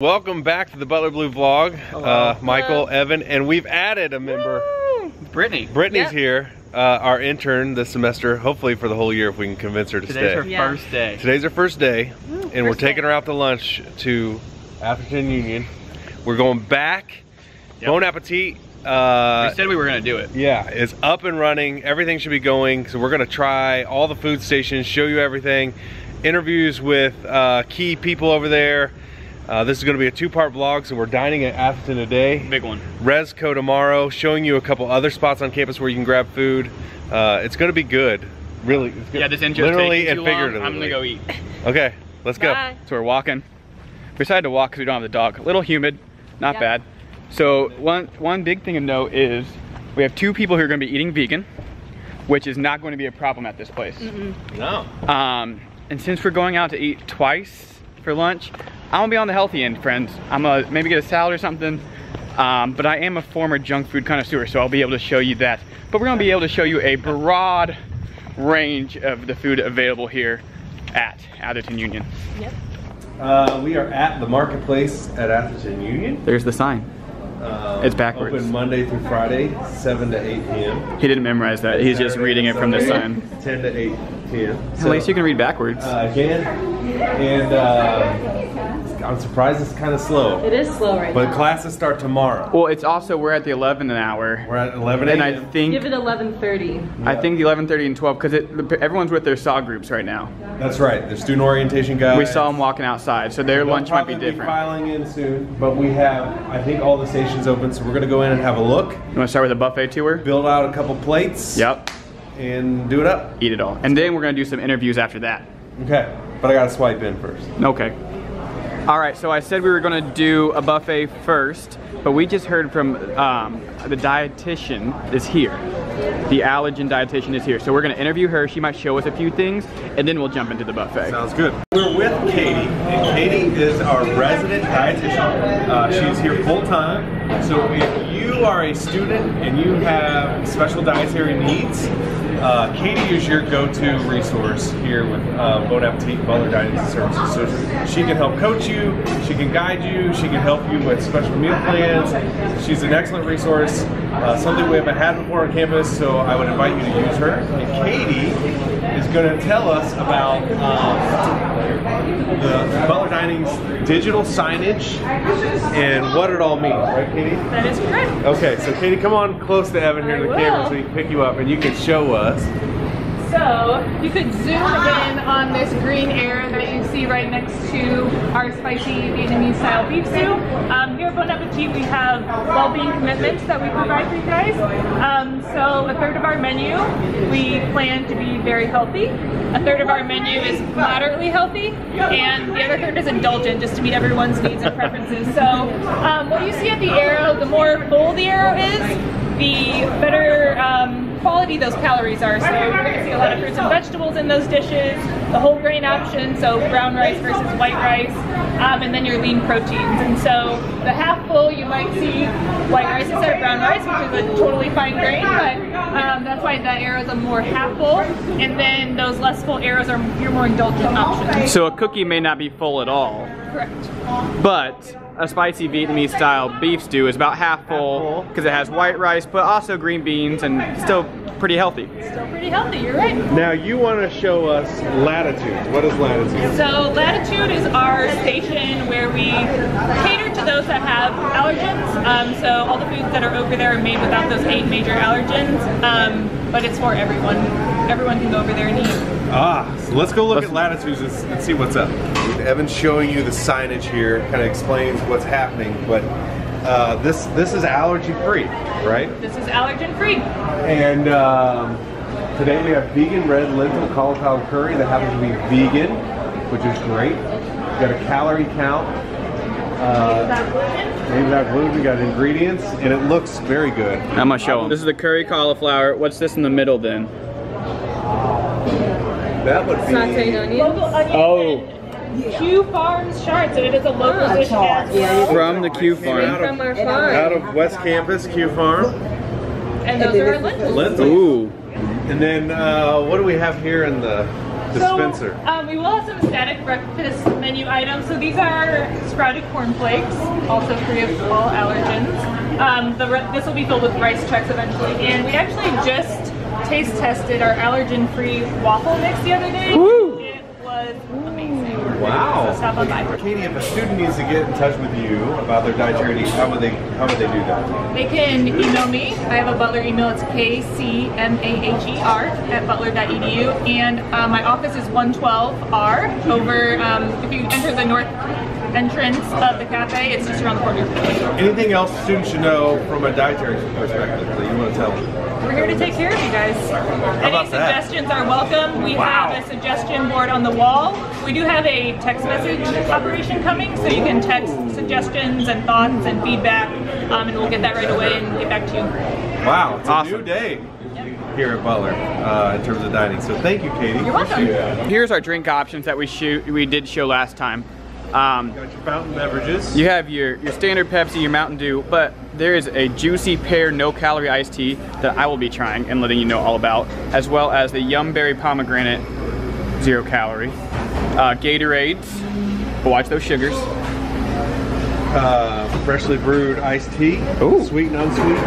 Welcome back to the Butler Blue Vlog. Michael, hello. Evan, and we've added a member. Woo! Brittany. Brittany's here, our intern this semester, hopefully for the whole year if we can convince her to stay. Today's her first day. Ooh, and we're taking her out to lunch to Atherton Union. We're going back. Yep. Bon Appetit. We said we were going to do it. Yeah, it's up and running. Everything should be going. So we're going to try all the food stations, show you everything. Interviews with key people over there. This is going to be a two-part vlog, so we're dining at Atherton today. Big one. Resco tomorrow, showing you a couple other spots on campus where you can grab food. It's going to be good. Really. It's good. Yeah, this intro literally and figuratively. I'm going to go eat. Okay, let's go. So we're walking. We decided to walk because we don't have the dog. A little humid, not bad. So one big thing to note is we have two people who are going to be eating vegan, which is not going to be a problem at this place. No. And since we're going out to eat twice for lunch, I'm gonna be on the healthy end, friends. I'm gonna maybe get a salad or something, but I am a former junk food connoisseur, so I'll be able to show you that. But we're gonna be able to show you a broad range of the food available here at Atherton Union. Yep. We are at the marketplace at Atherton Union. There's the sign. It's backwards. Open Monday through Friday, 7 to 8 p.m. He didn't memorize that. He's just reading it from the sign. 10 to 8 p.m. So, at least you can read backwards. Again, and I'm surprised it's kind of slow. It is slow right now. But classes start tomorrow. Well, it's also, we're at the 11th hour. We're at 11 a.m. And I think... Give it 11:30. I think the 11:30 and 12, because everyone's with their SAW groups right now. That's right. There's student orientation guys. We saw them walking outside, so their lunch might be different. They'll probably be filing in soon, but we have, I think, all the stations open, so we're going to go in and have a look. You want to start with a buffet tour? Build out a couple plates. Yep. And do it up. Eat it all. And then we're going to do some interviews after that. Okay. But I got to swipe in first. Okay. All right, so I said we were going to do a buffet first, but we just heard from the dietitian is here. The allergen dietitian is here. So we're going to interview her. She might show us a few things, and then we'll jump into the buffet. Sounds good. We're with Katie, and Katie is our resident dietitian. She's here full time. So if you are a student and you have special dietary needs, Katie is your go-to resource here with Bon Appetit Butler Dining Services. So she can help coach you, she can guide you, she can help you with special meal plans. She's an excellent resource, something we haven't had before on campus, so I would invite you to use her. And Katie is going to tell us about the Butler Dining's digital signage and what it all means. Right, Katie? That is correct. Okay, so Katie, come on close to Evan here to the camera so we can pick you up and you can show us. So you could zoom in on this green area that you see right next to our spicy Vietnamese style beef stew. Here at Bon Appetit we have well-being commitments that we provide for you guys. So a third of our menu we plan to be very healthy, a third of our menu is moderately healthy, and the other third is indulgent, just to meet everyone's needs and preferences. So what you see at the arrow, the more bold the arrow is, the better quality those calories are. So we're going to see a lot of fruits and vegetables in those dishes, the whole grain option, so brown rice versus white rice, and then your lean proteins. And so the half full you might see white rice instead of brown rice, which is a totally fine grain, but that's why that arrow is a more half full, and then those less full arrows are your more indulgent options. So a cookie may not be full at all. Correct. But a spicy Vietnamese style beef stew is about half full because it has white rice, but also green beans, and still pretty healthy. Still pretty healthy, you're right. Now you want to show us Latitude. What is Latitude? So Latitude is our station where we cater to those that have allergens. So all the foods that are over there are made without those 8 major allergens, but it's for everyone. Everyone can go over there and eat. So let's go look at Latitudes and see what's up. Evan's showing you the signage here, kind of explains what's happening, but this is allergen-free, right? This is allergen-free. And today we have vegan red lentil cauliflower curry that happens to be vegan, which is great. We've got a calorie count. Maybe not gluten. We got ingredients, and it looks very good. I'm gonna show them. This is the curry cauliflower. What's this in the middle then? That would be local onion. Q Farm's charts, and it is a local dish from the Q Farm. Out of West Campus, Q Farm. And those are our lentils. Ooh. And then what do we have here in the dispenser. So, we will have some static breakfast menu items. So these are sprouted cornflakes, also free of all allergens. This will be filled with rice checks eventually. And we actually just taste tested our allergen-free waffle mix the other day. Woo! It was amazing. Wow. So stop on by. Katie, if a student needs to get in touch with you about their dietary needs, how would they do that? They can email me. I have a Butler email. It's kcmaher@butler.edu. And my office is 112R over, if you enter the north entrance of the cafe, it's just around the corner. Anything else students should know from a dietary perspective that you want to tell them? We're here to take care of you guys. Any suggestions are welcome. We have a suggestion board on the wall. We do have a text message operation coming, so you can text suggestions and thoughts and feedback, and we'll get that right away and get back to you. Wow, it's awesome. A new day here at Butler in terms of dining. So thank you, Katie. You're welcome. Here's our drink options that we did show last time. You got your fountain beverages. You have your standard Pepsi, your Mountain Dew, but there is a juicy pear no-calorie iced tea that I will be trying and letting you know all about, as well as the Yum Berry Pomegranate, 0 calorie. Gatorades, but watch those sugars. Freshly brewed iced tea, ooh, sweet and unsweet.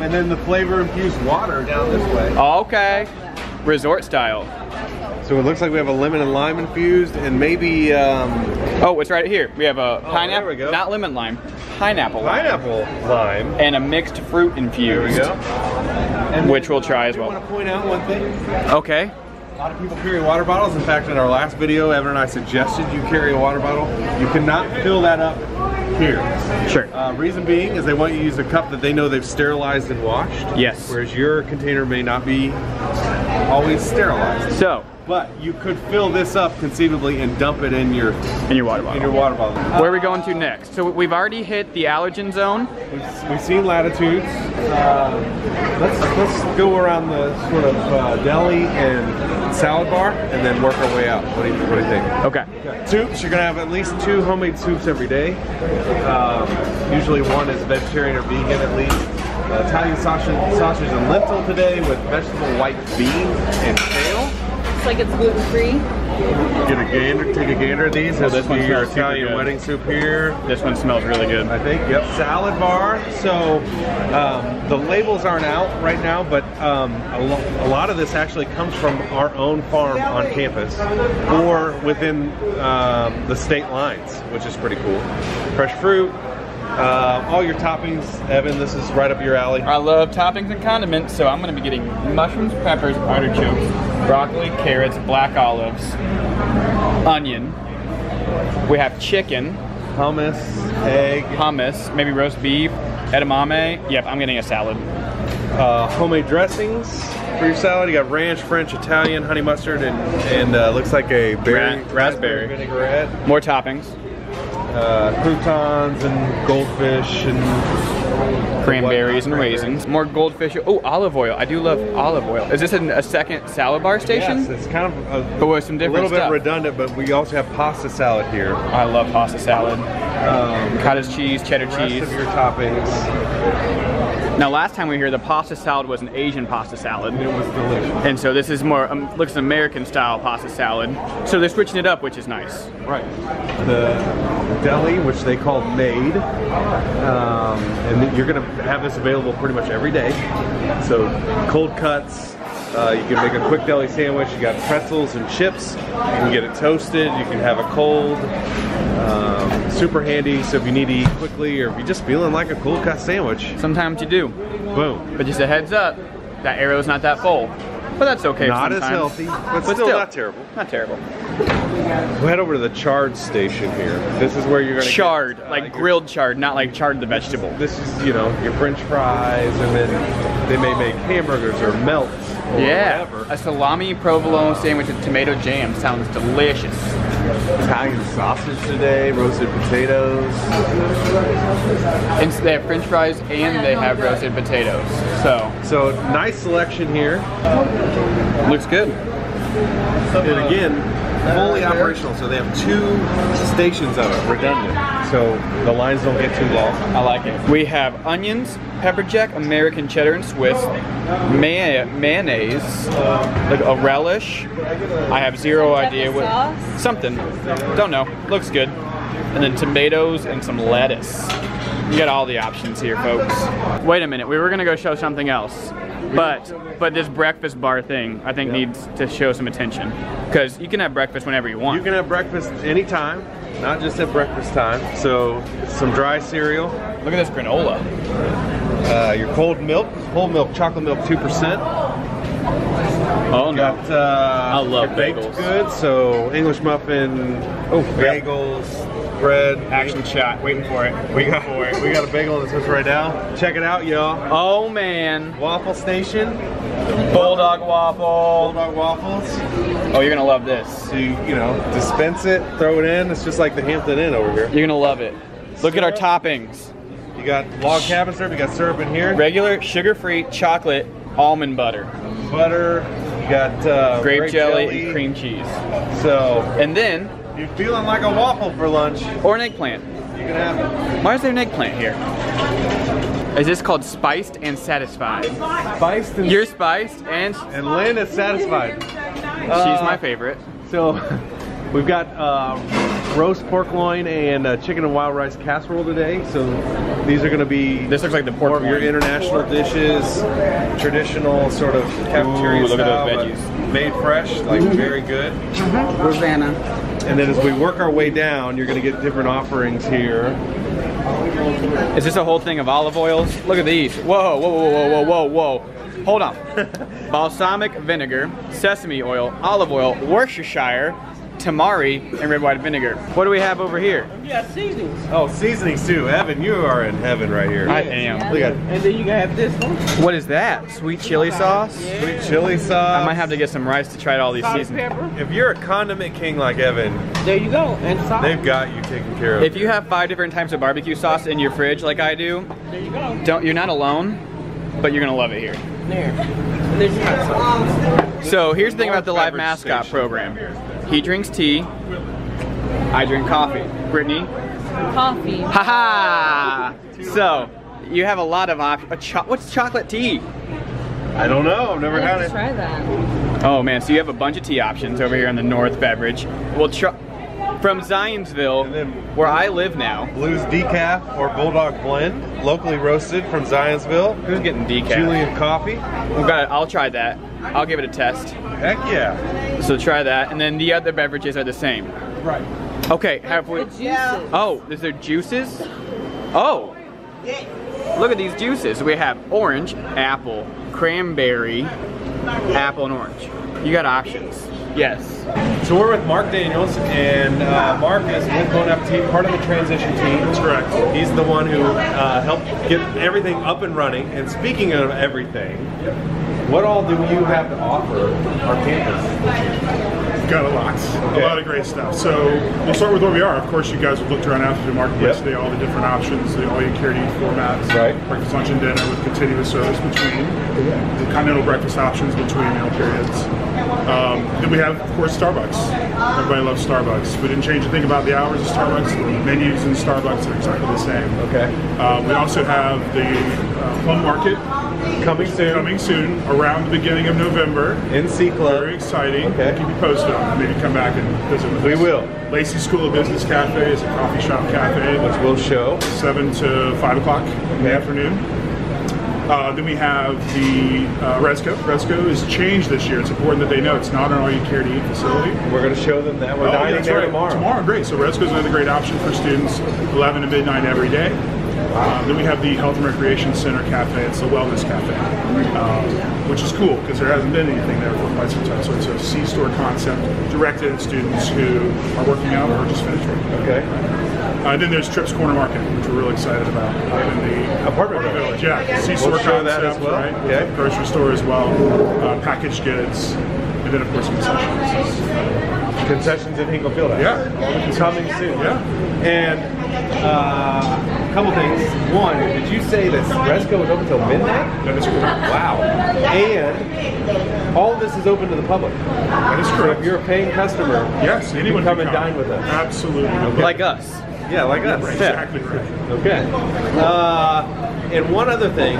And then the flavor-infused water down this way. Okay, resort style. So it looks like we have a lemon and lime infused, and maybe oh, it's right here. We have a pineapple, there we go. Not lemon lime, pineapple lime, and a mixed fruit infused, there we go. Which we'll try as well. I want to point out one thing. Okay. A lot of people carry water bottles. In fact, in our last video, Evan and I suggested you carry a water bottle. You cannot fill that up here. Sure. Reason being is they want you to use a cup that they know they've sterilized and washed. Yes. Whereas your container may not be always sterilized. So. But you could fill this up conceivably and dump it in your water bottle. Where are we going to next? So we've already hit the allergen zone. We've seen Latitudes. Let's go around the sort of deli and salad bar and then work our way out. What do you think? Okay. Soups, you're gonna have at least 2 homemade soups every day. Usually one is vegetarian or vegan at least. Italian sausage and lentil today with vegetable white beans and kale. Like it's gluten free. Get a gander, take a gander of these. Well, this one's your Italian wedding soup here. This one smells really good, I think. Yep. Salad bar. So the labels aren't out right now, but a lot of this actually comes from our own farm on campus or within the state lines, which is pretty cool. Fresh fruit. All your toppings, Evan, this is right up your alley. I love toppings and condiments, so I'm going to be getting mushrooms, peppers, artichokes, broccoli, carrots, black olives, onion. We have chicken. Hummus, egg. Hummus, maybe roast beef, edamame. Yep, I'm getting a salad. Homemade dressings for your salad. You got ranch, French, Italian, honey mustard, and looks like a berry, raspberry vinaigrette. More toppings. Croutons and goldfish and cranberries and raisins. More goldfish. Oh, olive oil. I do love olive oil. Is this a second salad bar station? Yes, it's kind of but with some different stuff. Redundant, but we also have pasta salad here. I love pasta salad. Cottage cheese, cheddar cheese. Rest of your toppings. Now, last time we were here, the pasta salad was an Asian pasta salad. It was delicious. And so this is more, looks an American style pasta salad. So they're switching it up, which is nice. Right. The deli, which they call Made, and you're gonna have this available pretty much every day. So cold cuts. You can make a quick deli sandwich. You got pretzels and chips. You can get it toasted. You can have a cold. Super handy, so if you need to eat quickly or if you're just feeling like a cold cut sandwich. Sometimes you do. Boom. But just a heads up, that arrow's not that full. But that's okay. Not as healthy, but still not terrible. Not terrible. We'll head over to the chard station here. This is where you're gonna chard, like grilled chard, not like chard the vegetable. This is, you know, your French fries, and then they may make hamburgers or melts or whatever. A salami provolone sandwich with tomato jam sounds delicious. Italian sausage today, roasted potatoes. And they have French fries and they have roasted potatoes. So nice selection here. Looks good. And again, fully operational, so they have 2 stations of it redundant, so the lines don't get too long. I like it. We have onions, pepper jack, American cheddar and Swiss, mayonnaise, like a relish. I have zero idea what sauce? Something. Don't know. Looks good. And then tomatoes and some lettuce. You got all the options here, folks. Wait a minute, we were gonna go show something else, but this breakfast bar thing, I think, needs to show some attention, because you can have breakfast whenever you want. You can have breakfast anytime, not just at breakfast time. So some dry cereal. Look at this granola. Your cold milk, whole milk, chocolate milk, 2%. Oh, got, no. I love bagels. Good. So English muffin. Oh, bagels. Bread. Action shot. Waiting for it. We got a bagel that says right now. Check it out, y'all. Oh, man. Waffle station. Bulldog waffle. Bulldog waffles. Oh, you're going to love this. So you know, dispense it, throw it in. It's just like the Hampton Inn over here. You're going to love it. Look at our toppings. You got log cabin syrup. You got syrup in here. Regular, sugar-free, chocolate, almond butter. Butter. You got grape jelly and cream cheese. So. And then. You're feeling like a waffle for lunch. Or an eggplant. You can have it. Why is there an eggplant here? Is this called Spiced and Satisfied? Spiced and... You're spiced and... And Lynn is satisfied. She's my favorite. So, we've got roast pork loin and chicken and wild rice casserole today. So, these are going to be... This looks like the pork loin. Your international dishes, traditional sort of cafeteria style. Look at those veggies. Made fresh, like very good. Rosanna. And then as we work our way down, you're going to get different offerings here. Is this a whole thing of olive oils? Look at these. Whoa, whoa, whoa, whoa, whoa, whoa, whoa. Hold on. Balsamic vinegar, sesame oil, olive oil, Worcestershire, tamari, and red wine vinegar. What do we have over here? Yeah, seasonings. Oh, seasonings too. Evan, you are in heaven right here. I am. Look at it. And then you have this one. What is that? Sweet chili sauce? Yeah. Sweet chili sauce. I might have to get some rice to try all these seasonings. Pepper. If you're a condiment king like Evan, there you go. And sauce. They've got you taken care of. If you have 5 different types of barbecue sauce in your fridge like I do, there you go. You're not alone, but you're gonna love it here. There. And there's your so here's the thing about the live mascot program. He drinks tea. I drink coffee. Brittany? Coffee. Haha! So, you have a lot of options. What's chocolate tea? I don't know. I've never had it. Try that. Oh man, so you have a bunch of tea options over here on the North Beverage. We'll try from Zionsville, where I live now. Blues decaf or Bulldog blend, locally roasted from Zionsville. Who's getting decaf? Julian coffee. I'll try that. I'll give it a test. Heck yeah. So try that, and then the other beverages are the same. Right. Okay, have we... Oh, is there juices? Oh! Look at these juices. We have orange, apple, cranberry, apple and orange. You got options. Yes. So we're with Mark Daniels, and Mark is with Bon Appétit, part of the transition team. That's correct. He's the one who helped get everything up and running. And speaking of everything, what all do you have to offer our campus? Got a lot. Okay. A lot of great stuff. So we'll start with where we are. Of course, you guys have looked around Atherton Marketplace today, all the different options, the all-you-can-eat formats, breakfast, lunch, and dinner with continuous service between, the continental breakfast options between meal periods. Then we have, of course, Starbucks. Everybody loves Starbucks. We didn't change a thing about the hours of Starbucks. The menus in Starbucks are exactly the same. Okay. We also have the plum market coming soon around the beginning of November in C Club. Very exciting. Okay. Keep you posted on it. Maybe come back and visit with us. We will. Lacey School of Business Cafe is a coffee shop cafe, which we'll show 7 to 5 o'clock in the afternoon. Then we have the Resco. Resco has changed this year. It's important that they know it's not an all-you-care-to-eat facility. We're going to show them that. We're dining there tomorrow. Tomorrow, great. So Resco's another great option for students, 11 to midnight every day. Then we have the Health and Recreation Center Cafe. It's the Wellness Cafe, which is cool because there hasn't been anything there for quite some time. So it's a C-store concept directed at students who are working out or just finished working. Okay. Then there's Trip's Corner Market, which we're really excited about. In the apartment village, yeah. C-store concept, right? Yeah. Grocery store as well, packaged goods, and then of course concessions. Concessions at Hinkle Fieldhouse. Yeah. Coming soon. Yeah. And couple things. One, did you say that Resco was open till midnight? That is correct. Wow. And all of this is open to the public. That is correct. So if you're a paying customer, yes, anyone can come and dine with us. Absolutely. Okay. Like us. Yeah, like us. Right, exactly right. Okay. And one other thing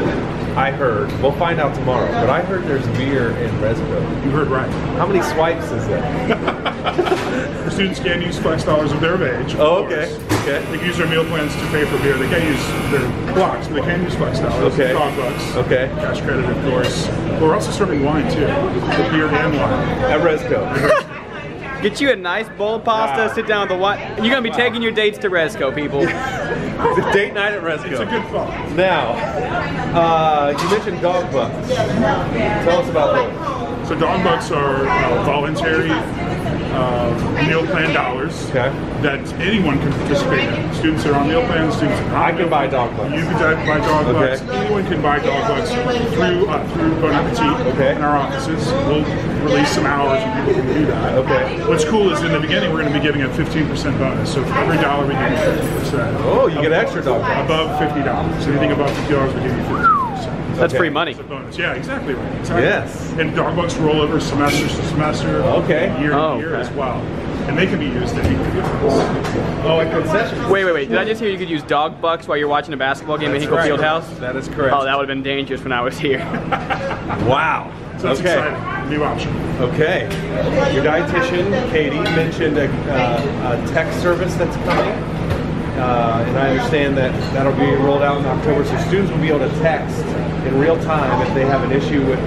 I heard, we'll find out tomorrow, but I heard there's beer in Resco. You heard right. How many swipes is that? The students can use $5 of their age. Oh, okay. Okay. They can use their meal plans to pay for beer. They can't use their blocks, but they can use $5. Okay. $5. Okay. Cash credit, of course. But we're also serving wine, too. The beer and wine. At Resco. Get you a nice bowl of pasta, sit down with the wine. You're gonna be taking your dates to Resco, people. It's a date night at Resco. It's a good fun. Now, you mentioned dog bucks. Tell us about those. So dog bucks are voluntary meal plan dollars that anyone can participate in. Students that are on meal plans, students that are on meal plan. I can buy dog bucks. You can buy dog bucks. Anyone can buy dog bucks through Bon Appétit in our offices. We'll release some hours and people can do that. Okay. What's cool is in the beginning we're going to be giving a 15% bonus. So for every dollar we give you 50%. Oh, you get extra dog bucks. Above $50. Anything above $50 we give you 50%. That's free money. That's a bonus. Yeah, exactly right. Exactly. Yes. And dog bucks roll over semester to semester, year to year as well. And they can be used at Hinkle Fieldhouse. Oh, at concessions. Wait, wait, wait. Did I just hear you could use dog bucks while you're watching a basketball game at Hinkle Fieldhouse? That is correct. Oh, that would have been dangerous when I was here. Wow. So that's exciting. New option. Okay. Your dietitian, Katie, mentioned a tech service that's coming. And I understand that that'll be rolled out in October, so students will be able to text in real time if they have an issue with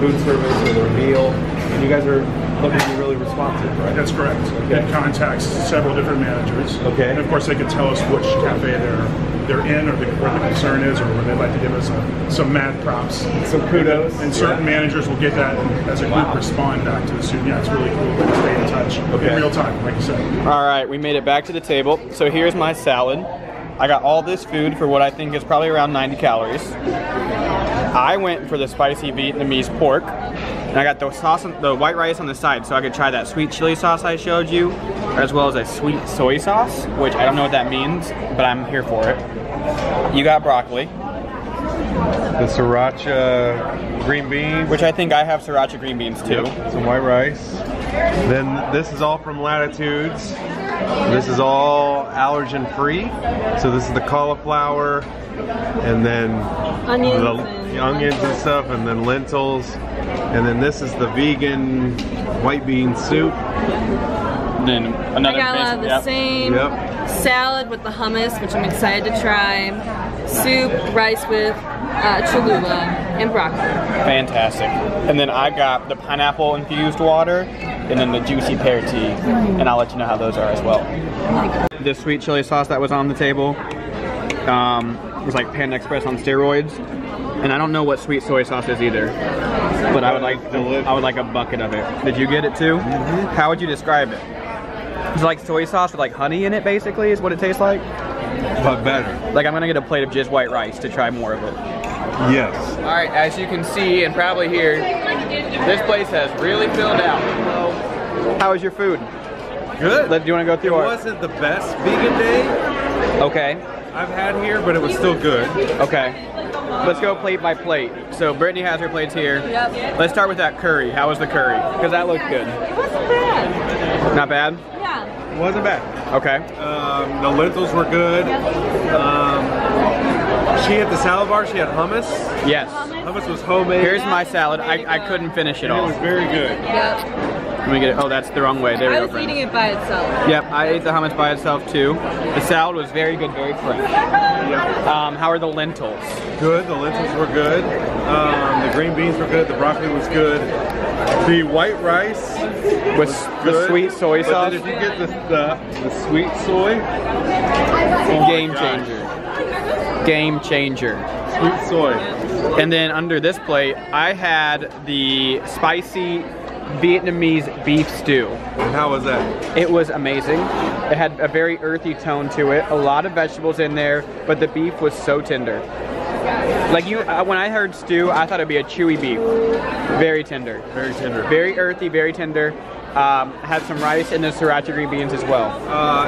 food service or their meal. And you guys are looking to be really responsive, right? That's correct. Okay. It contacts several different managers. Okay. And of course, they can tell us which cafe they're in, or where the concern is, or where they'd like to give us some mad props. Some kudos. And certain managers will get that and as a group respond back to the student. Yeah, it's really cool to stay in touch in real time, like you said. All right, we made it back to the table. So here's my salad. I got all this food for what I think is probably around 90 calories. I went for the spicy Vietnamese pork. And I got the sauce, the white rice on the side, so I could try that sweet chili sauce I showed you, as well as a sweet soy sauce, which I don't know what that means, but I'm here for it. You got broccoli. The sriracha green beans. Which I think I have sriracha green beans too. Yep. Some white rice. Then this is all from Latitudes. This is all allergen free. So this is the cauliflower, and then onions, the onions and stuff, and then lentils. And then this is the vegan white bean soup. And then another same salad with the hummus, which I'm excited to try. Soup, rice with Cholula, and broccoli. Fantastic. And then I got the pineapple infused water, and then the juicy pear tea, and I'll let you know how those are as well. This sweet chili sauce that was on the table was like Panda Express on steroids, and I don't know what sweet soy sauce is either, but I would like a bucket of it. Did you get it too? Mm-hmm. How would you describe it? It's like soy sauce with like honey in it, basically, is what it tastes like. But better. Like I'm gonna get a plate of just white rice to try more of it. Yes. All right, as you can see and probably hear, this place has really filled out. How was your food? Good. Do you want to go through? It wasn't the best vegan day. Okay. I've had here, but it was still good. Okay. Let's go plate by plate. So Brittany has her plates here. Yep. Let's start with that curry. How was the curry? Because that looked good. It wasn't bad. Not bad? Yeah. It wasn't bad. Okay. The lentils were good. She had the salad bar. She had hummus. Yes. Hummus was homemade. Here's my salad. I couldn't finish it all. It was very good. Yep. Let me get it. Oh, that's the wrong way. There we go. I was eating it by itself. Yep, I ate the hummus by itself too. The salad was very good, very fresh. How are the lentils? Good. The lentils were good. The green beans were good. The broccoli was good. The white rice was the sweet soy sauce. But then if you get the sweet soy, game changer. Game changer. Sweet soy. And then under this plate, I had the spicy Vietnamese beef stew. And how was that? It was amazing. It had a very earthy tone to it, a lot of vegetables in there, but the beef was so tender. Like when I heard stew, I thought it'd be a chewy beef. Very tender. Very tender. Very earthy, very tender. Had some rice and the sriracha green beans as well.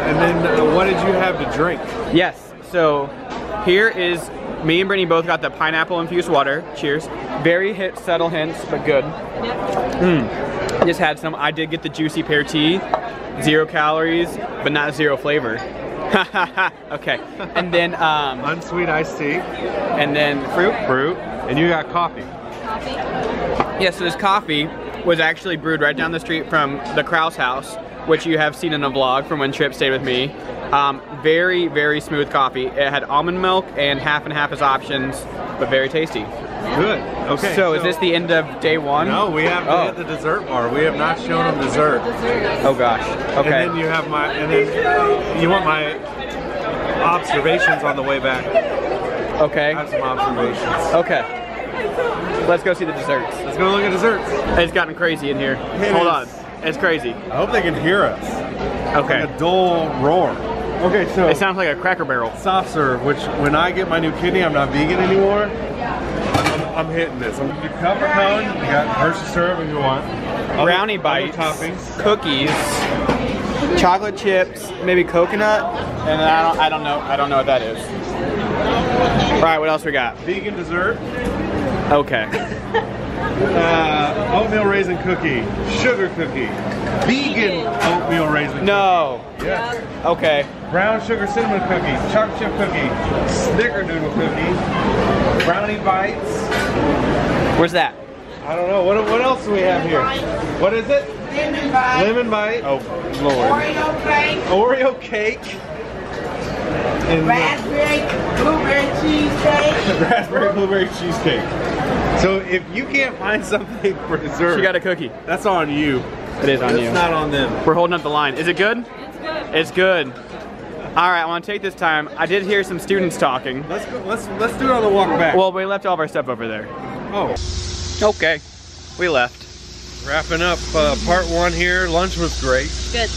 And then what did you have to drink? Yes, so Here is, me and Brittany both got the pineapple infused water. Cheers. Very hit, subtle hints, but good. I just had some. I did get the juicy pear tea. 0 calories, but not 0 flavor. Okay. And then unsweet iced tea. And then fruit. And you got coffee. Yeah, so this coffee was actually brewed right down the street from the Krauss House, which you have seen in a vlog from when Trip stayed with me. Very, very smooth coffee. It had almond milk and half as options, but very tasty. Good. Okay. So is this the end of day one? No, we have hit the dessert bar. We have not shown them dessert. Oh gosh. Okay. And then you have my. And then you want my observations on the way back. Okay. I have some observations. Okay. Let's go see the desserts. Let's go look at desserts. It's gotten crazy in here. Hold on. It's crazy. I hope they can hear us. Okay. Like a dull roar. Okay, so. It sounds like a Cracker Barrel. Soft serve, which when I get my new kidney, I'm not vegan anymore. I'm hitting this. I'm going to do cup of cone. You got Hershey syrup if you want. Brownie bites. Toppings. Cookies. Chocolate chips. Maybe coconut. And I don't know. I don't know what that is. All right, what else we got? Vegan dessert. Okay. Oatmeal raisin cookie, sugar cookie, vegan oatmeal raisin cookie. No. Yes. Okay. Brown sugar cinnamon cookie, chocolate chip cookie, snickerdoodle cookie, brownie bites. Where's that? I don't know. What else do we have here? What is it? Lemon bite. Lemon bite. Oh, Lord. Oreo cake. Oreo cake. Raspberry blueberry cheesecake. So if you can't find something for dessert, she got a cookie. That's on you. It is on you. It's not on them. We're holding up the line. Is it good? It's good. It's good. All right, I want to take this time. I did hear some students talking. Let's go, let's do it on the walk back. Well, we left all of our stuff over there. Oh. Okay. We left. Wrapping up part one here. Lunch was great. Good.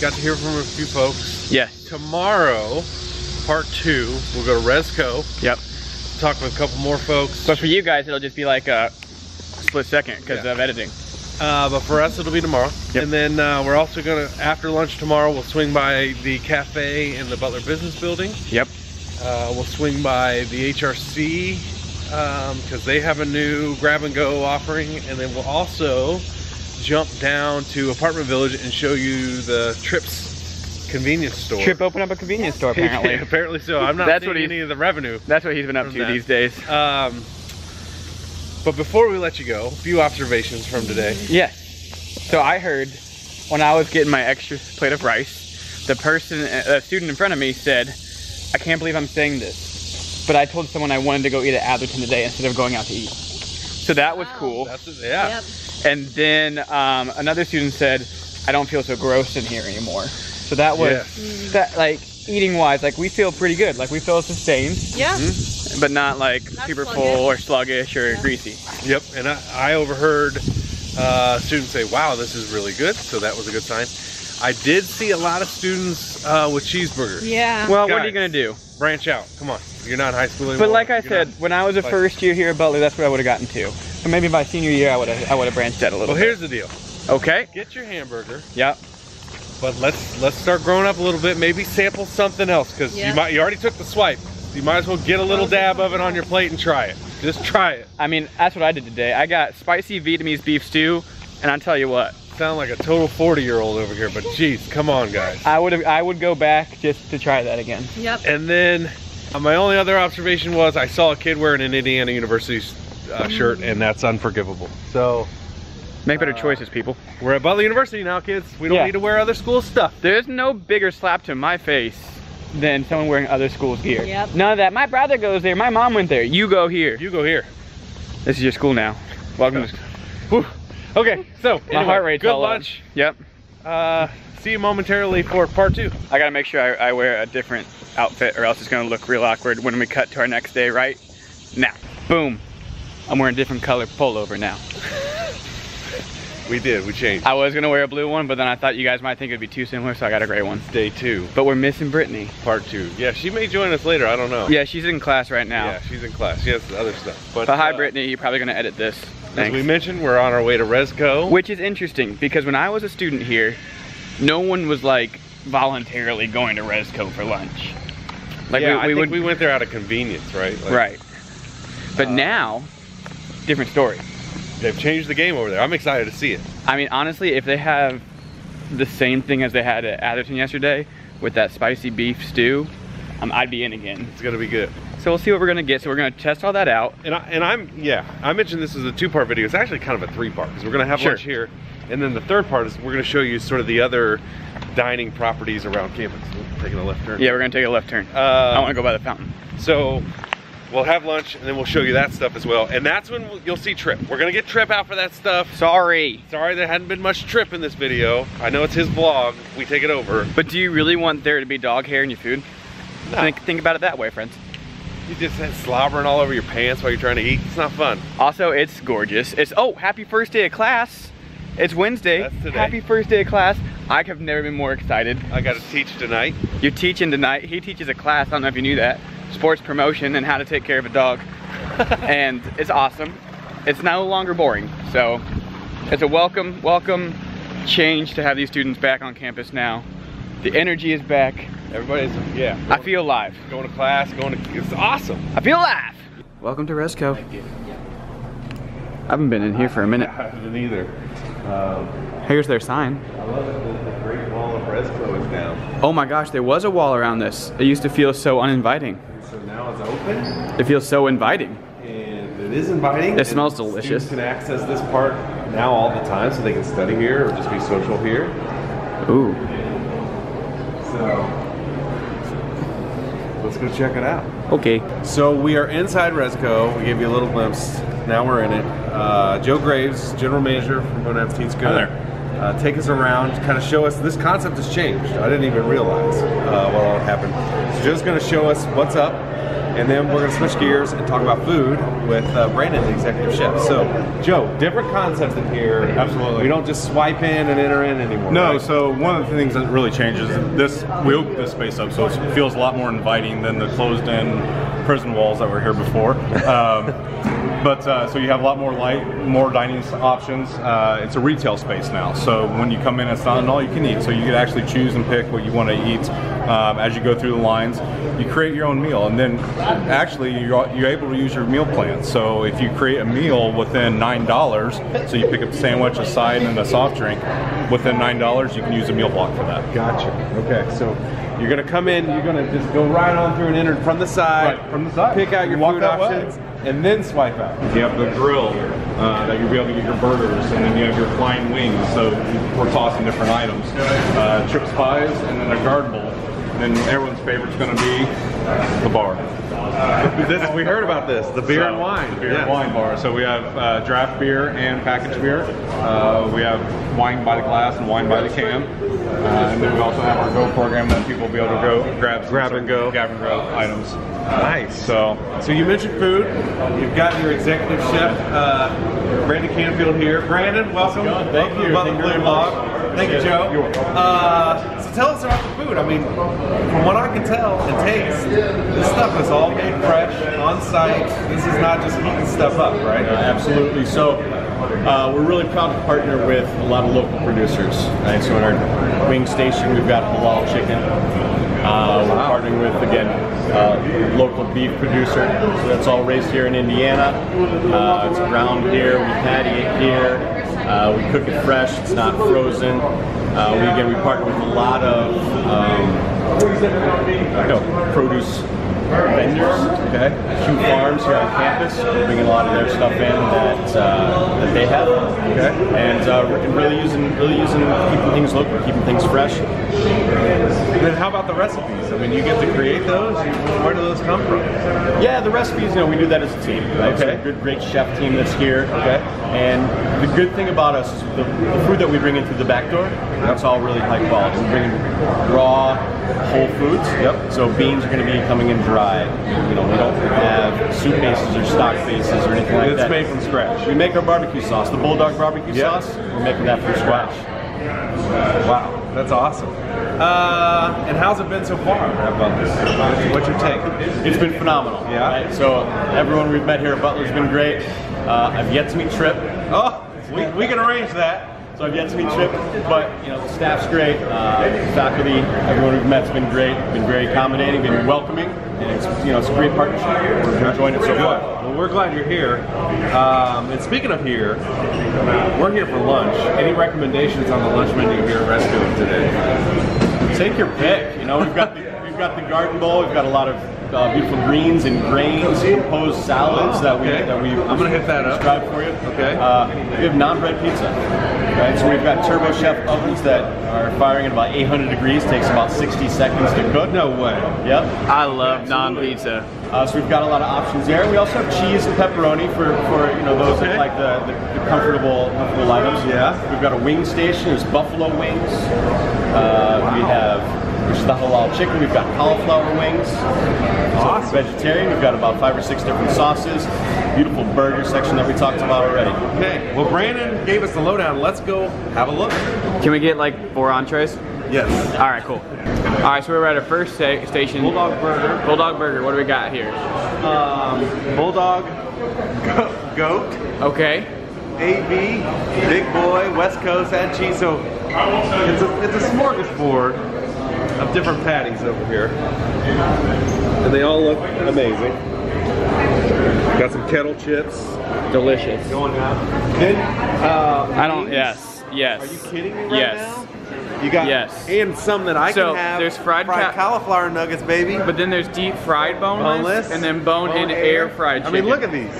Got to hear from a few folks. Yes. Tomorrow, part two, we'll go to Resco. Yep. Talk with a couple more folks. But for you guys, it'll just be like a split second because of editing. But for us, it'll be tomorrow. Yep. And then we're also going to, after lunch tomorrow, we'll swing by the cafe in the Butler Business Building. Yep. We'll swing by the HRC because they have a new grab-and-go offering. And then we'll also jump down to Apartment Village and show you the Trip's convenience store. Trip opened up a convenience store apparently. Apparently so. I'm not seeing any of the revenue. That's what he's been up to these days. But before we let you go, a few observations from today. Yes. So I heard when I was getting my extra plate of rice, the person, a student in front of me said, "I can't believe I'm saying this, but I told someone I wanted to go eat at Atherton today instead of going out to eat." So that was cool. That's it, yeah. Yep. And then another student said, "I don't feel so gross in here anymore." So that was that, like, eating wise, like we feel pretty good. Like we feel sustained. Yeah. But not like super full or sluggish or greasy. Yep. And I overheard students say, "Wow, this is really good." So that was a good sign. I did see a lot of students with cheeseburgers. Yeah. Well, guys, what are you gonna do? Branch out. Come on. You're not in high school anymore. But like I said, when I was a first year here at Butler, that's what I would have gotten to. So maybe by senior year, I would have branched out a little. Well, here's the deal. Okay. Get your hamburger. Yep. But let's start growing up a little bit. Maybe sample something else because you already took the swipe. So you might as well get a little dab of it on your plate and try it. Just try it. I mean, that's what I did today. I got spicy Vietnamese beef stew, and I'll tell you what. Sound like a total 40-year-old over here, but geez, come on, guys. I would go back just to try that again. Yep. And then. My only other observation was I saw a kid wearing an Indiana University shirt, and that's unforgivable. So make better choices, people. We're at Butler University now, kids. We don't need to wear other school stuff. There's no bigger slap to my face than someone wearing other school's gear. Yep. None of that. My brother goes there. My mom went there. You go here. You go here. This is your school now. Welcome to okay, so my heart rate's all up. Good lunch. Yep. See you momentarily for part two. I gotta make sure I wear a different outfit or else it's gonna look real awkward when we cut to our next day right now. Boom. I'm wearing a different color pullover now. We changed. I was gonna wear a blue one, but then I thought you guys might think it'd be too similar, so I got a gray one. Day two. But we're missing Brittany. Part two. Yeah, she may join us later, I don't know. Yeah, she's in class right now. Yeah, she's in class. She has other stuff. But hi Brittany, you're probably gonna edit this. Thanks. As we mentioned, we're on our way to Resco. Which is interesting because when I was a student here, no one was like voluntarily going to Resco for lunch. Like yeah, we went there out of convenience, right? Like, right. But now, different story. They've changed the game over there. I'm excited to see it. I mean, honestly, if they have the same thing as they had at Atherton yesterday with that spicy beef stew, I'd be in again. It's gonna be good. So we'll see what we're gonna get. So we're gonna test all that out. And I mentioned this is a two-part video. It's actually kind of a three-part because we're gonna have lunch here, and then the third part is we're gonna show you sort of the other dining properties around campus. We're taking a left turn. Yeah, we're gonna take a left turn. I want to go by the fountain. So we'll have lunch and then we'll show you that stuff as well. And that's when you'll see Trip. We're gonna get Trip out for that stuff. Sorry, there hadn't been much Trip in this video. I know it's his vlog. We take it over. But do you really want there to be dog hair in your food? No. Think about it that way, friends. You just slobbering all over your pants while you're trying to eat. It's not fun. Also, it's gorgeous. It's, oh, happy first day of class. It's Wednesday. That's today. Happy first day of class. I have never been more excited. I got to teach tonight. You're teaching tonight. He teaches a class, I don't know if you knew that, sports promotion and how to take care of a dog. And it's awesome. It's no longer boring. So it's a welcome change to have these students back on campus now. The energy is back. Everybody's, yeah. I feel alive. Going to class, it's awesome. I feel alive. Welcome to Resco. Thank you. I haven't been in here for a minute. I haven't either. Here's their sign. I love it. The great wall of Resco is down. Oh my gosh, there was a wall around this. It used to feel so uninviting. So now it's open. It feels so inviting. And it is inviting. It smells delicious. Students can access this park now all the time so they can study here or just be social here. Ooh. So let's go check it out. Okay. So we are inside Resco. We gave you a little glimpse. Now we're in it. Joe Graves, general manager from Bon Appétit's gonna take us around, kind of show us. This concept has changed. I didn't even realize what all happened. So Joe's gonna show us what's up, and then we're gonna switch gears and talk about food with Brandon, the executive chef. So Joe, different concept in here. Absolutely. We don't just swipe in and enter in anymore. No, right? So one of the things that really changes, we opened this space up so it feels a lot more inviting than the closed in prison walls that were here before. So you have a lot more light, more dining options. It's a retail space now. So when you come in, it's not an all you can eat. So you can actually choose and pick what you want to eat as you go through the lines. You create your own meal, and then actually you're able to use your meal plan. So if you create a meal within $9, so you pick up a sandwich, a side, and a soft drink, within $9 you can use a meal block for that. Gotcha. Okay, so you're gonna come in, you're gonna just go right on through and enter from the side, pick out your food options, and then swipe out. You have the grill that you'll be able to get your burgers, and then you have your flying wings, so we're tossing different items. Chips, pies, and then a guard bowl. And then everyone's favorite's gonna be the bar. We heard about this, the beer and wine. The beer and wine bar. So we have draft beer and packaged beer. We have wine by the glass and wine by the can. And then we also have our Go program that people will be able to go grab and go items. Nice. So you mentioned food. You've got your executive chef, Brandon Canfield here. Brandon, welcome. Thank you. Butler Blue Vlog. Thank you, Joe. You're welcome. So tell us about the food. I mean, from what I can tell and taste, this stuff is all made fresh, on site. This is not just heating stuff up, right? Absolutely. So we're really proud to partner with a lot of local producers. Right? So in our wing station, we've got halal chicken. We're partnering with, again, local beef producer. So that's all raised here in Indiana. It's ground here, we patty it here, we cook it fresh, it's not frozen. We partner with a lot of produce vendors. Okay. Q Farms here on campus, we're bringing a lot of their stuff in that they have. Okay. And really using keeping things local, keeping things fresh. And then how about the recipes? I mean, you get to create those. Where do those come from? Yeah, the recipes. You know, we do that as a team. Right? Okay. So a great chef team that's here. Okay. And the good thing about us is the food that we bring in through the back door. That's all really high quality. We bring in raw, whole foods. Yep. So beans are going to be coming in dry. You know, we don't have soup bases or stock bases or anything like that. It's made from scratch. We make our barbecue sauce, the Bulldog barbecue sauce. We're making that from scratch. Wow. That's awesome. And how's it been so far? What's your take? It's been phenomenal. Yeah. Right? So everyone we've met here at Butler's been great. I've yet to meet Tripp. Oh, we can arrange that. So I've yet to meet Chip, but you know, the staff's great, faculty, everyone we've met's been great, been very accommodating, been welcoming, and it's, you know, it's a great partnership. We're enjoying it so far. Well, we're glad you're here. And speaking of here, we're here for lunch. Any recommendations on the lunch menu here at Resco today? Take your pick. You know, we've got the garden bowl. We've got a lot of beautiful greens and grains, composed salads that we I'm gonna hit that up. Describe for you. Okay. We have non-bread pizza. Right. So we've got Turbo Chef ovens that are firing at about 800 degrees. Takes about 60 seconds to cook. No way. Yep. I love non-pizza. So we've got a lot of options there. We also have cheese and pepperoni for you know those that like the comfortable items. Yeah. We've got a wing station. There's buffalo wings. Wow. We have. Which is the halal chicken. We've got cauliflower wings. Awesome. So vegetarian. We've got about 5 or 6 different sauces. Beautiful burger section that we talked about already. Okay. Well, Brandon gave us the lowdown. Let's go have a look. Can we get like 4 entrees? Yes. All right. Cool. All right. So we're at our first station. Bulldog Burger. Bulldog Burger. What do we got here? Bulldog Goat. Okay. AB, Big Boy, West Coast, and cheese. So it's a smorgasbord of different patties over here, and they all look amazing. Got some kettle chips, delicious. Going out. Then, I don't. Yes. Yes. Are you kidding me right now? You got and some that I can have. There's fried cauliflower nuggets, baby. But then there's deep fried boneless, and then bone and air fried chicken. I mean, look at these.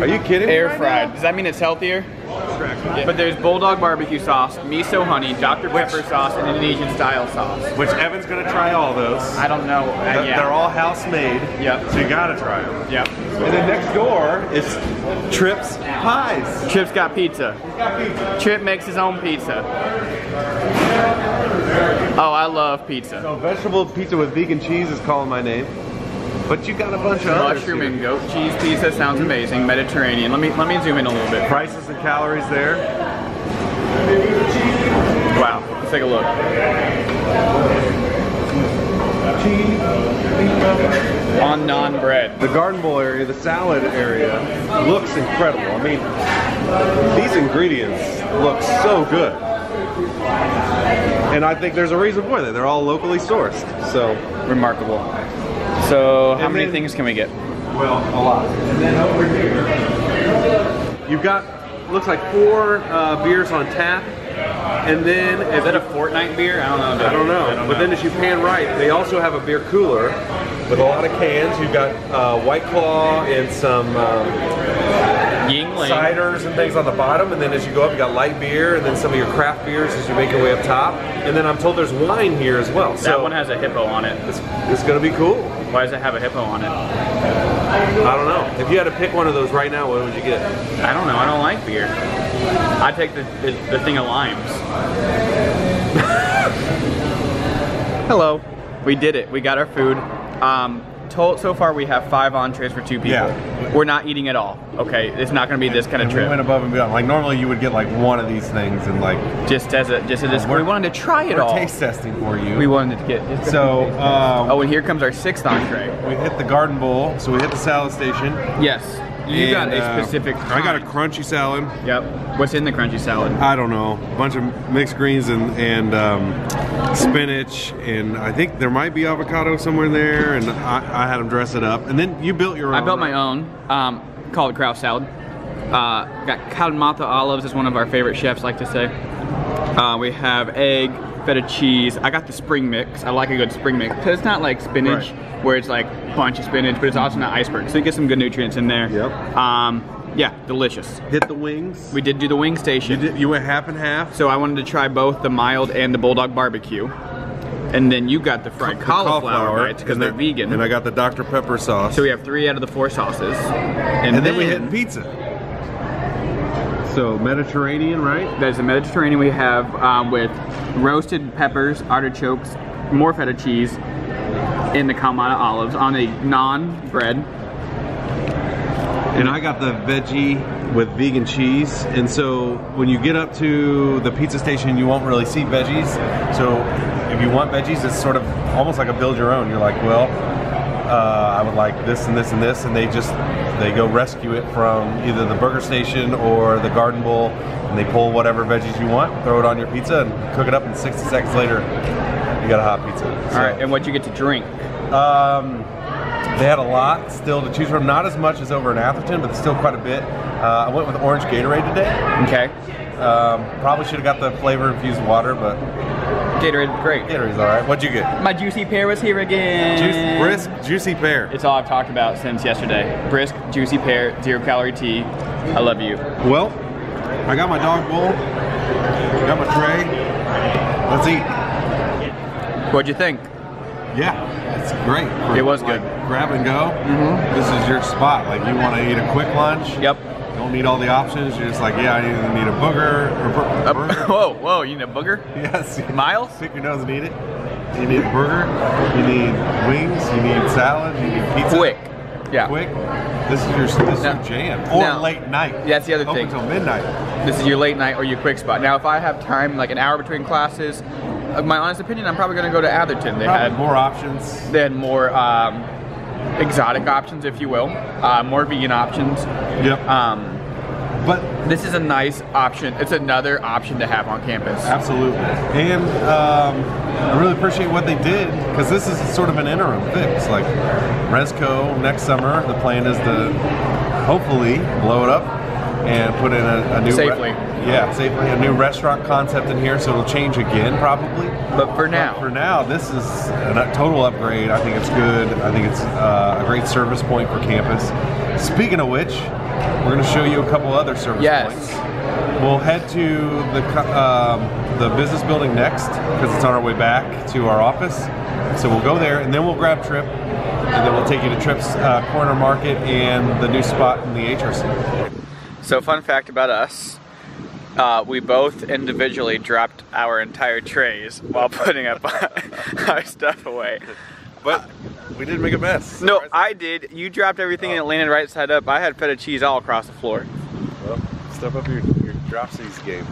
Are you kidding? Air fried. Does that mean it's healthier? Yeah. But there's Bulldog barbecue sauce, miso honey, Dr. Pepper sauce, and Indonesian style sauce. Which Evan's gonna try all those. I don't know. They're all house made. Yep. So you gotta try them. Yep. And then next door is Trip's Pies. Trip's got pizza. He's got pizza. Trip makes his own pizza. Oh, I love pizza. So vegetable pizza with vegan cheese is calling my name. But you got a bunch of mushroom and goat cheese pizza. Sounds amazing. Mediterranean. Let me zoom in a little bit. Prices and calories there. Wow. Let's take a look. On non-bread. The garden bowl area, the salad area, looks incredible. I mean, these ingredients look so good. And I think there's a reason for that. They're all locally sourced. So remarkable. So how many things can we get? Well, a lot. And then over here, you've got, looks like 4 beers on tap. And then, is that a Fortnite beer? I don't know. I don't know. But then as you pan right, they also have a beer cooler with a lot of cans. You've got White Claw and some Yuengling ciders and things on the bottom. And then as you go up, you got light beer and then some of your craft beers as you make your way up top. And then I'm told there's wine here as well. That so one has a hippo on it. It's gonna be cool. Why does it have a hippo on it? I don't know. If you had to pick one of those right now, what would you get? I don't know. I don't like beer. I'd take the thing of limes. Hello. We did it. We got our food. So far we have 5 entrees for 2 people. Yeah. We're not eating at all. Okay, it's not going to be this kind of trip. We went above and beyond. Like normally you would get like one of these things and like we wanted to try it all. We're taste testing for you. We wanted to get oh, and here comes our 6th entree. We hit the garden bowl, so we hit the salad station. Yes. You got a specific kind. I got a crunchy salad. Yep. What's in the crunchy salad? I don't know. A bunch of mixed greens and spinach, and I think there might be avocado somewhere in there, and I had them dress it up. And then you built your own. I built my own. Called Krauss salad. Got kalmata olives, as one of our favorite chefs like to say. We have egg, feta cheese. I got the spring mix. I like a good spring mix because it's not like spinach where it's like a bunch of spinach, but it's also not iceberg. So you get some good nutrients in there. Yep. Yeah, delicious. Hit the wings. We did do the wing station. You went half and half. So I wanted to try both the mild and the Bulldog barbecue. And then you got the fried cauliflower bites because they're vegan. And I got the Dr. Pepper sauce. So we have 3 out of the 4 sauces. And then we hit pizza. So Mediterranean, right? There's a Mediterranean we have with roasted peppers, artichokes, more feta cheese, and the kalmata olives on a non-bread. And I got the veggie with vegan cheese. And so when you get up to the pizza station, you won't really see veggies. So if you want veggies, it's sort of almost like a build your own. You're like, well, I would like this and this and this, and they go rescue it from either the burger station or the garden bowl, and they pull whatever veggies you want, throw it on your pizza, and cook it up, and 60 seconds later, you got a hot pizza. So, all right, and what'd you get to drink? They had a lot still to choose from, not as much as over in Atherton, but still quite a bit. I went with orange Gatorade today. Okay. Probably should have got the flavor-infused water, but... Gatorade, great. Gatorade's all right. What'd you get? My juicy pear was here again. Brisk, juicy pear. It's all I've talked about since yesterday. Brisk, juicy pear, zero-calorie tea. I love you. Well, I got my dog bowl. I got my tray. Let's eat. What'd you think? Yeah. It's great. It was good. Grab and go. Mm-hmm. This is your spot. Like, you want to eat a quick lunch. Yep. Don't need all the options. You're just like, yeah, I either need a booger or a burger. Whoa, whoa, you need a booger? Yes. Miles? Stick your nose and eat it. You need a burger. You need wings. You need salad. You need pizza. Quick. Yeah. Quick. This is your jam. Or now, late night. That's the other thing. Open till midnight. This is your late night or your quick spot. Now, if I have time, like an hour between classes, my honest opinion, I'm probably going to go to Atherton. They had more options. They had more exotic options, if you will, more vegan options. Yep. But this is a nice option. It's another option to have on campus. Absolutely. And I really appreciate what they did, because this is sort of an interim fix. Like Resco next summer, the plan is to hopefully blow it up and put in a new a new restaurant concept in here, so it'll change again probably. But for now, this is a total upgrade. I think it's good. I think it's a great service point for campus. Speaking of which, we're going to show you a couple other service points. We'll head to the business building next, because it's on our way back to our office. So we'll go there, and then we'll grab Trip, and then we'll take you to Trip's Corner Market and the new spot in the HRC. So fun fact about us, we both individually dropped our entire trays while putting up our stuff away. But we didn't make a mess. No, I did. You dropped everything and it landed right side up. I had feta cheese all across the floor. Well, step up your dropsies game.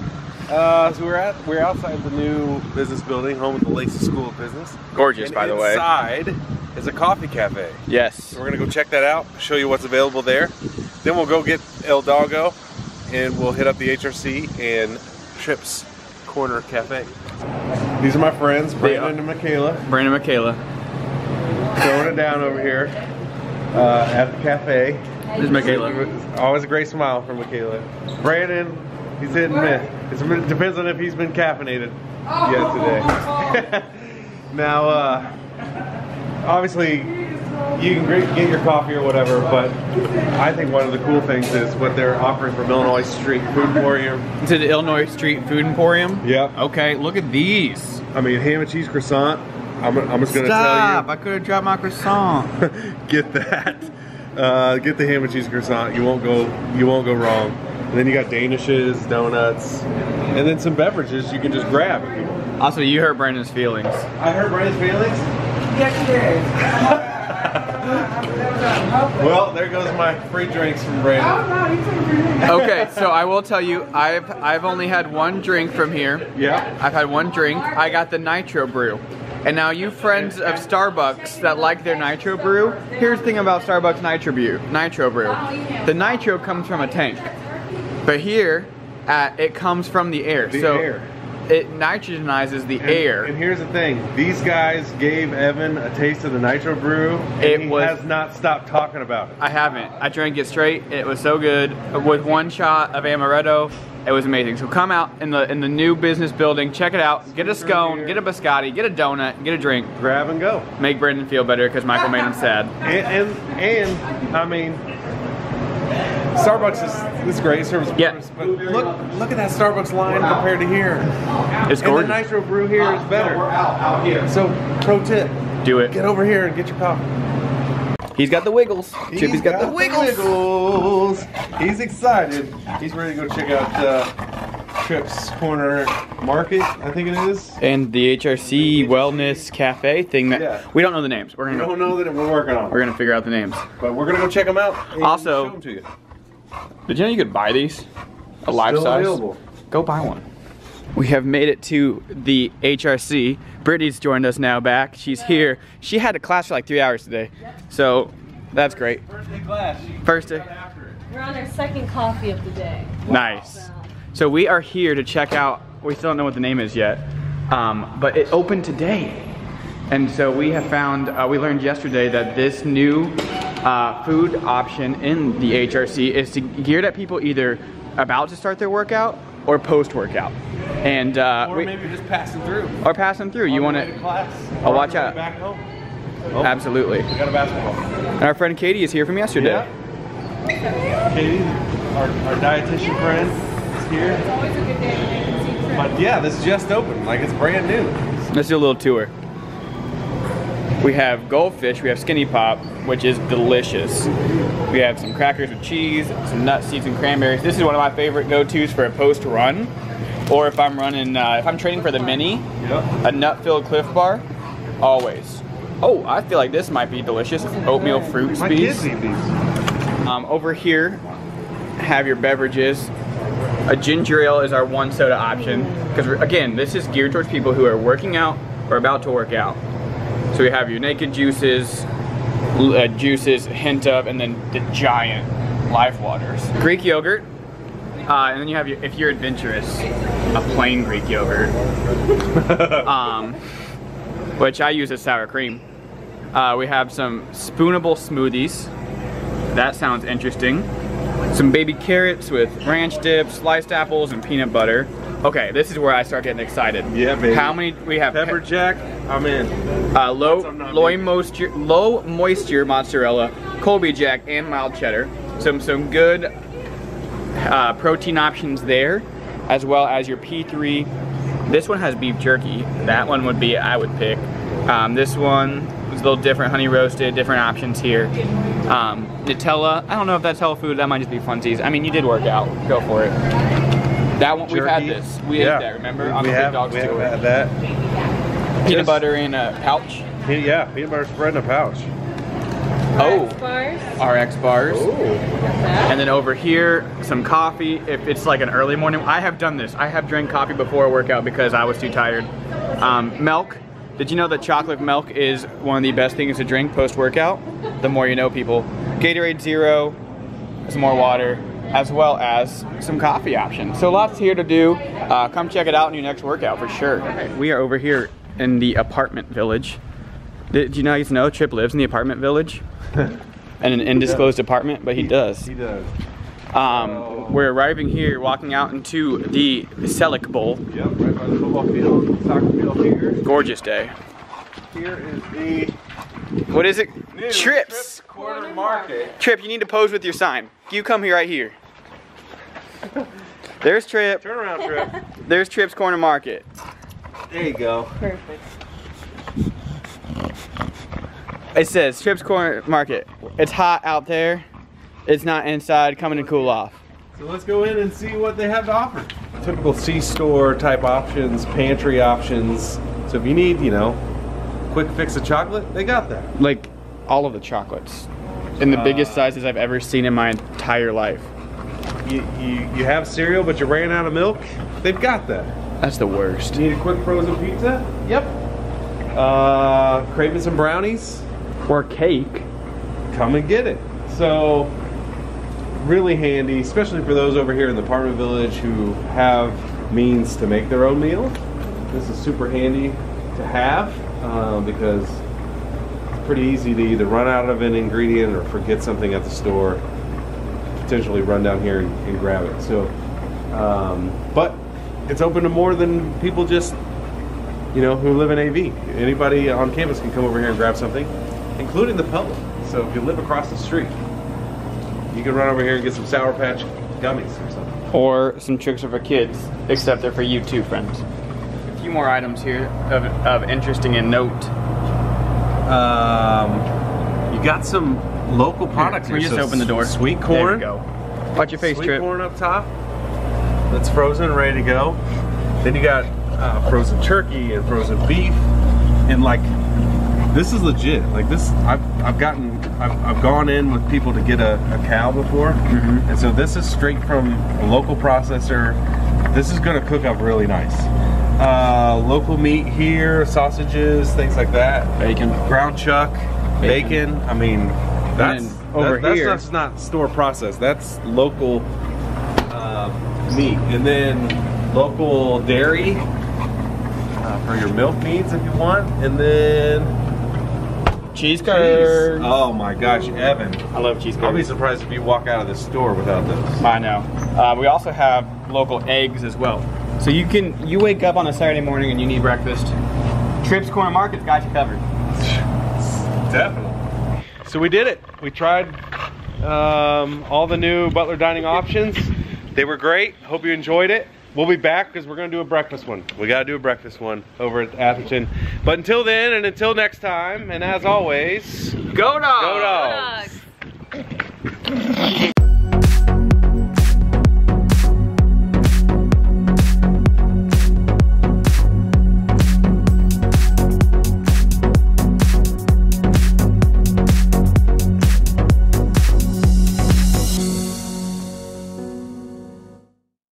So we're outside the new business building, home of the Lacey School of Business. Gorgeous, and by the way. Inside is a coffee cafe. Yes. So we're gonna go check that out, show you what's available there. Then we'll go get El Doggo, and we'll hit up the HRC and Trip's Corner Cafe. These are my friends, Brandon and Michaela. Brandon and Michaela. Throwing it down over here at the cafe. This is Michaela. Always a great smile from Michaela. Brandon, he's hit and miss. It depends on if he's been caffeinated yesterday. Now, obviously, you can get your coffee or whatever, but I think one of the cool things is what they're offering from Illinois Street Food Emporium. To the Illinois Street Food Emporium? Yeah. Okay, look at these. I mean, ham and cheese croissant. I'm just going to tell you. Stop! I could have dropped my croissant. Get that. Get the ham and cheese croissant. You won't go wrong. And then you got danishes, donuts, and then some beverages you can just grab if you want. Also, you hurt Brandon's feelings. I hurt Brandon's feelings? Yes, you did. Well, there goes my free drinks from Brandon. Okay, so I will tell you, I've only had one drink from here. Yeah. I've had one drink. I got the Nitro Brew. And now you friends of Starbucks that like their Nitro Brew, here's the thing about Starbucks Nitro Brew. The Nitro comes from a tank. But here, it comes from the air. It nitrogenizes the air. And here's the thing. These guys gave Evan a taste of the Nitro Brew, and he has not stopped talking about it. I haven't. I drank it straight. It was so good. With one shot of amaretto, it was amazing. So come out in the new business building. Check it out. Get a scone, get a biscotti, get a donut, get a drink. Grab and go. Make Brandon feel better, because Michael made him sad. And I mean... Starbucks is great service, but look at that Starbucks line compared to here. It's gorgeous. And the Nitro Brew here is better. No, we're out here. So, pro tip. Do it. Get over here and get your coffee. He's got the wiggles. Chippy's got the wiggles. He's excited. He's ready to go check out Trip's Corner Market, I think it is. And the HRC Wellness Cafe thing that we don't know the names. We're gonna we're working on. We're gonna figure out the names. But we're gonna go check them out. And also, show them to you. Did you know you could buy these? A live size? Available. Go buy one. We have made it to the HRC. Brittany's joined us now back. She's here. She had a class for like 3 hours today. So that's great. First day class. First day. We're on our second coffee of the day. Nice. So we are here to check out, we still don't know what the name is yet, but it opened today. And so we have found, we learned yesterday that this new food option in the HRC is geared at people either about to start their workout or post-workout. And or maybe just passing through. Or passing through. You want to class. Oh, watch out. Back home. Oh, absolutely. We got a basketball. And our friend Katie is here from yesterday. Yeah. Katie, our dietitian friend, is here. It's always a good day. But yeah, this just opened. Like, it's brand new. Let's do a little tour. We have goldfish, we have skinny pop, which is delicious. We have some crackers with cheese, some nuts, seeds, and cranberries. This is one of my favorite go-tos for a post-run, or if I'm running, if I'm training for the mini, a nut-filled Clif bar, always. Oh, I feel like this might be delicious. Oatmeal fruit squeeze. Over here, have your beverages. A ginger ale is our one soda option, because again, this is geared towards people who are working out or about to work out. So we have your Naked juices, Hint of, and then the giant Life Waters. Greek yogurt, and then you have, your, if you're adventurous, a plain Greek yogurt, which I use as sour cream. We have some spoonable smoothies. That sounds interesting. Some baby carrots with ranch dip, sliced apples, and peanut butter. Okay, this is where I start getting excited. Yeah, baby. How many we have? Pepper jack. I'm in. Low moisture mozzarella, Colby jack, and mild cheddar. Some good protein options there, as well as your P3. This one has beef jerky. That one would be I would pick. This one is a little different, honey roasted. Different options here. Nutella. I don't know if that's health food. That might just be funsies. I mean, you did work out. Go for it. That one, jerky. We've had this. We ate that, remember? On the Big Dog Tour. We have had that. Peanut butter in a pouch. Yeah, peanut butter spread in a pouch. Oh. RX bars. Ooh. And then over here, some coffee. If it's like an early morning, I have done this. I have drank coffee before a workout because I was too tired. Milk. Did you know that chocolate milk is one of the best things to drink post-workout? The more you know, people. Gatorade Zero, some more water, as well as some coffee options. So lots here to do. Come check it out in your next workout for sure. We are over here in the apartment village. Did you guys know Trip lives in the apartment village? In an undisclosed apartment, but he does. He does. We're arriving here, walking out into the Selleck Bowl. Yep, right by the football field, soccer field here. Gorgeous day. Here is the... What is it? New Trip's Corner Market. Trip, you need to pose with your sign. You come here right here. There's Trip. Turn around, Trip. There's Trip's Corner Market. There you go. Perfect. It says Trip's Corner Market. It's hot out there. It's not inside. Coming to cool off. So let's go in and see what they have to offer. Typical C-store type options, pantry options. So if you need, you know, quick fix of chocolate, they got that. Like all of the chocolates in the biggest sizes I've ever seen in my entire life. You have cereal but you ran out of milk, they've got that. That's the worst. You need a quick frozen pizza? Yep. Craving some brownies? Or cake? Come and get it. So really handy, especially for those over here in the apartment village who have means to make their own meal. This is super handy to have. Because it's pretty easy to either run out of an ingredient or forget something at the store, potentially run down here and grab it. So, but it's open to more than people just, you know, who live in AV. Anybody on campus can come over here and grab something, including the public. So if you live across the street, you can run over here and get some Sour Patch gummies or something. Or some tricks for kids, except they're for you too, friends. Few more items here of interesting and note. You got some local products. Here, we just opened the door. Sweet corn. There you go. Watch your face, Trip. Sweet corn up top. That's frozen, ready to go. Then you got frozen turkey and frozen beef, and like this is legit. Like this, I've gone in with people to get a cow before, and so this is straight from a local processor. This is gonna cook up really nice. Local meat here, sausages, things like that. Bacon. Ground chuck, bacon. I mean, that's over here. That's not store processed. That's local meat. And then local dairy for your milk needs if you want. And then cheese curds. Oh my gosh, Evan. I love cheese curds. I'll be surprised if you walk out of this store without those. I know. We also have local eggs as well. So you can, you wake up on a Saturday morning and you need breakfast. Trip's Corner Market's got you covered. Definitely. So we did it. We tried all the new Butler dining options. They were great. Hope you enjoyed it. We'll be back because we're going to do a breakfast one. We got to do a breakfast one over at Atherton. But until then and until next time, and as always, go Dogs! Go Dogs!